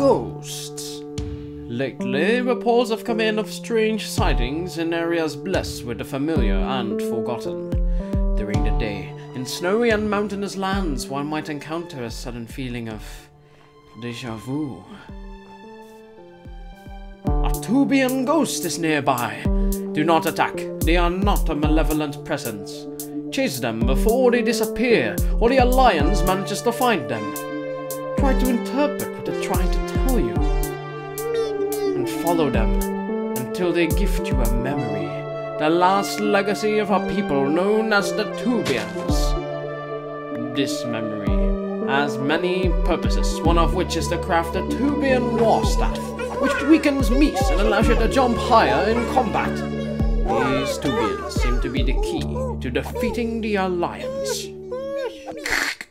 ghosts. Lately, reports have come in of strange sightings in areas blessed with the familiar and forgotten. During the day, in snowy and mountainous lands, one might encounter a sudden feeling of déjà vu. A Tubian ghost is nearby. Do not attack. They are not a malevolent presence. Chase them before they disappear, or the Alliance manages to find them. Try to interpret what they're trying to tell you, and follow them until they gift you a memory, the last legacy of our people known as the Tubians. This memory has many purposes, one of which is to craft the Tubian War Staff, which weakens Meese and allows you to jump higher in combat. These Tubians seem to be the key to defeating the Alliance.